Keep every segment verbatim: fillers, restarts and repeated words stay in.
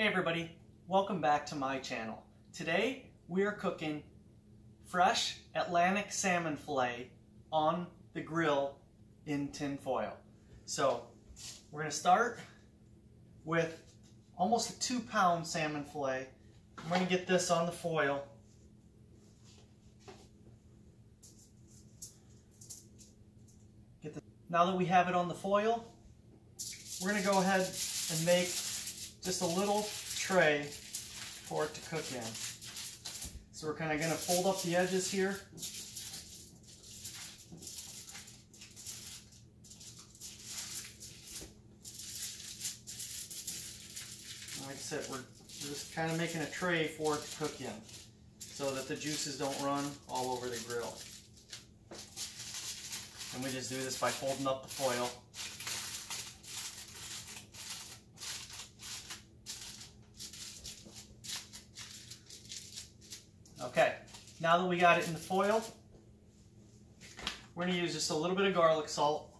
Hey everybody, welcome back to my channel. Today we are cooking fresh Atlantic salmon fillet on the grill in tin foil. So we're going to start with almost a two pound salmon fillet. I'm going to get this on the foil. Get this. Now that we have it on the foil, we're going to go ahead and make just a little tray for it to cook in. So we're kind of going to fold up the edges here. Like I said, we're just kind of making a tray for it to cook in so that the juices don't run all over the grill. And we just do this by folding up the foil. Okay, now that we got it in the foil, we're going to use just a little bit of garlic salt,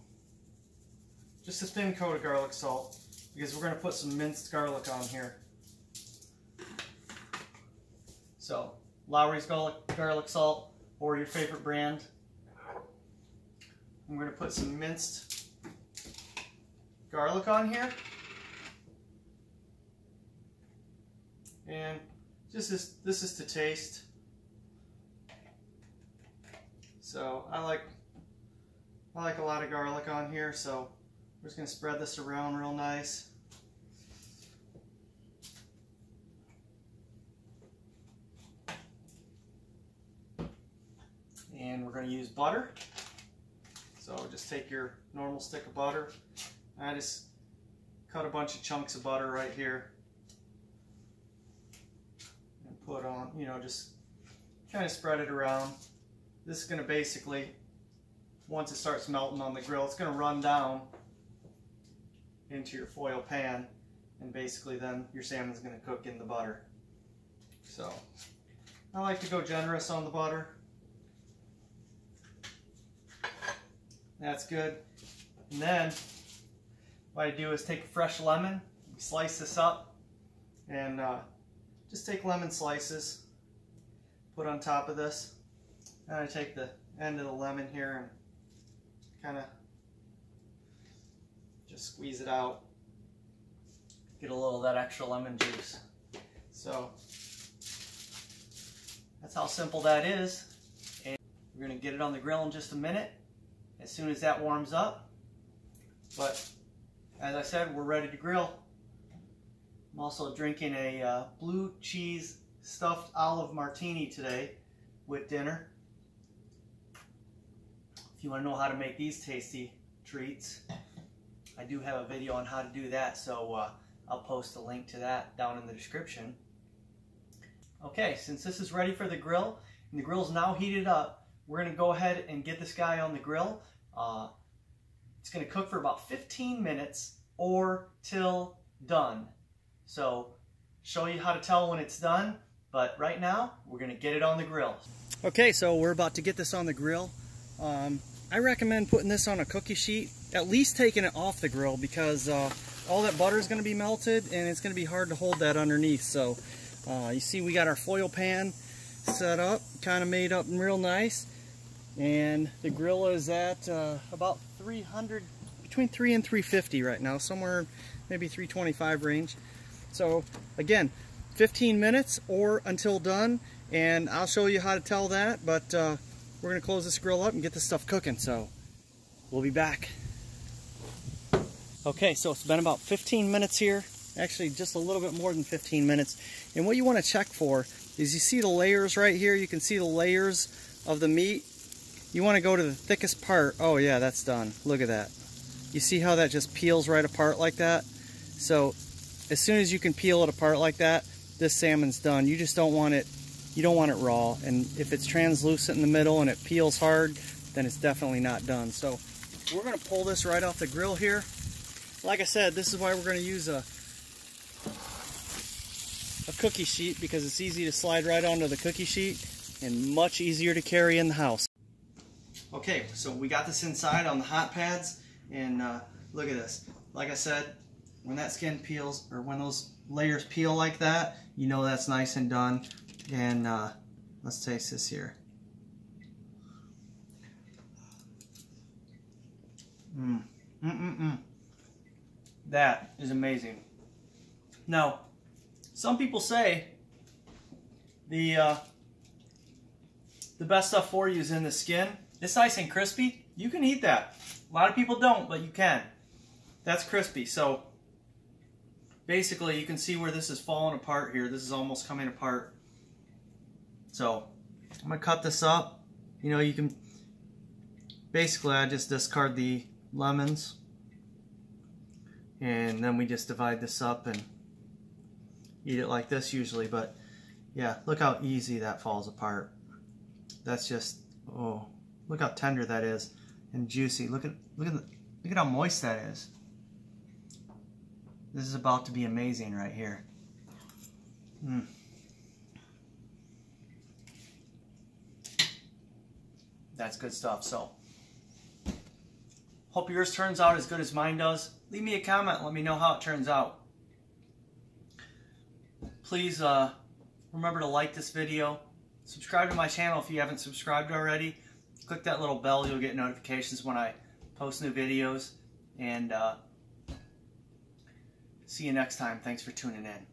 just a thin coat of garlic salt, because we're going to put some minced garlic on here. So, Lawry's garlic, garlic salt, or your favorite brand. I'm going to put some minced garlic on here, and just this, this is to taste. So I like I like a lot of garlic on here, so we're just gonna spread this around real nice. And we're gonna use butter. So just take your normal stick of butter. I just cut a bunch of chunks of butter right here. And put on, you know, just kind of spread it around. This is going to basically, once it starts melting on the grill, it's going to run down into your foil pan, and basically then your salmon's going to cook in the butter. So I like to go generous on the butter. That's good. And then what I do is take a fresh lemon, slice this up, and uh, just take lemon slices, put on top of this. And I take the end of the lemon here and kind of just squeeze it out. Get a little of that extra lemon juice. So that's how simple that is. And we're going to get it on the grill in just a minute, as soon as that warms up. But as I said, we're ready to grill. I'm also drinking a uh, blue cheese stuffed olive martini today with dinner. If you want to know how to make these tasty treats, I do have a video on how to do that, so uh, I'll post a link to that down in the description. Okay, since this is ready for the grill, and the grill's now heated up, we're going to go ahead and get this guy on the grill. Uh, it's going to cook for about fifteen minutes or till done. So, show you how to tell when it's done, but right now, we're going to get it on the grill. Okay, so we're about to get this on the grill. Um, I recommend putting this on a cookie sheet, at least taking it off the grill, because uh, all that butter is going to be melted and it's going to be hard to hold that underneath. So uh, you see we got our foil pan set up, kind of made up real nice, and the grill is at uh, about three hundred, between three and three fifty right now, somewhere maybe three twenty-five range. So again, fifteen minutes or until done, and I'll show you how to tell that, but uh, we're going to close this grill up and get this stuff cooking, so we'll be back. Okay, so it's been about fifteen minutes here, actually just a little bit more than fifteen minutes. And what you want to check for is, you see the layers right here? You can see the layers of the meat. You want to go to the thickest part. Oh yeah, that's done. Look at that. You see how that just peels right apart like that? So as soon as you can peel it apart like that, this salmon's done. You just don't want it You don't want it raw, and if it's translucent in the middle and it peels hard, then it's definitely not done. So we're going to pull this right off the grill here. Like I said, this is why we're going to use a a cookie sheet, because it's easy to slide right onto the cookie sheet and much easier to carry in the house. Okay, so we got this inside on the hot pads, and uh, look at this. Like I said, when that skin peels, or when those layers peel like that, you know that's nice and done. And uh, let's taste this here. Mm. Mm-mm-mm. That is amazing. Now, some people say the uh, the best stuff for you is in the skin. It's nice and crispy. You can eat that. A lot of people don't, but you can. That's crispy. So basically, you can see where this is falling apart here. This is almost coming apart. So I'm gonna cut this up. You know, you can basically, I just discard the lemons, and then we just divide this up and eat it like this usually. But yeah, look how easy that falls apart. That's just, oh, look how tender that is and juicy. Look at look at the, look at how moist that is. This is about to be amazing right here. Mm. That's good stuff. So hope yours turns out as good as mine does. Leave me a comment. Let me know how it turns out. Please uh, remember to like this video. Subscribe to my channel if you haven't subscribed already. Click that little bell. You'll get notifications when I post new videos. And uh, see you next time. Thanks for tuning in.